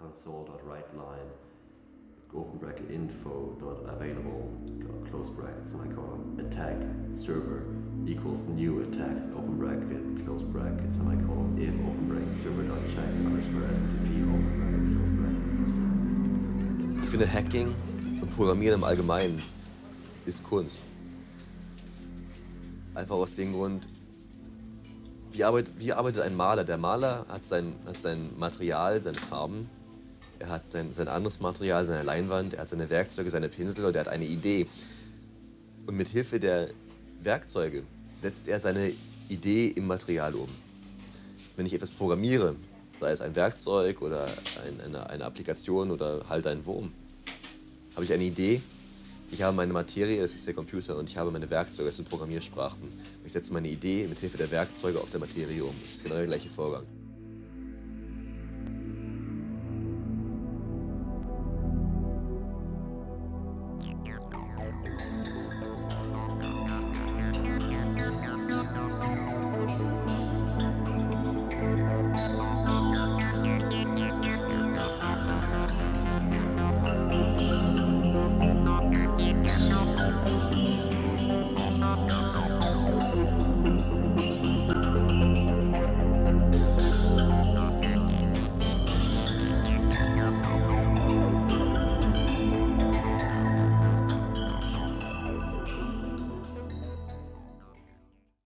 console.writeline, open bracket info.available, close bracket semicolon, attack server equals new attacks, open bracket, close bracket semicolon, if open bracket server.check underscore SMTP, open bracket, close bracket. Ich finde Hacking und Programmieren im Allgemeinen ist Kunst. Einfach aus dem Grund, wie arbeitet ein Maler? Der Maler hat sein Material, seine Farben, er hat sein anderes Material, seine Leinwand, er hat seine Werkzeuge, seine Pinsel und er hat eine Idee. Und mit Hilfe der Werkzeuge setzt er seine Idee im Material um. Wenn ich etwas programmiere, sei es ein Werkzeug oder eine Applikation oder halt ein Wurm, habe ich eine Idee, ich habe meine Materie, das ist der Computer, und ich habe meine Werkzeuge, das sind Programmiersprachen. Ich setze meine Idee mit Hilfe der Werkzeuge auf der Materie um. Das ist genau der gleiche Vorgang.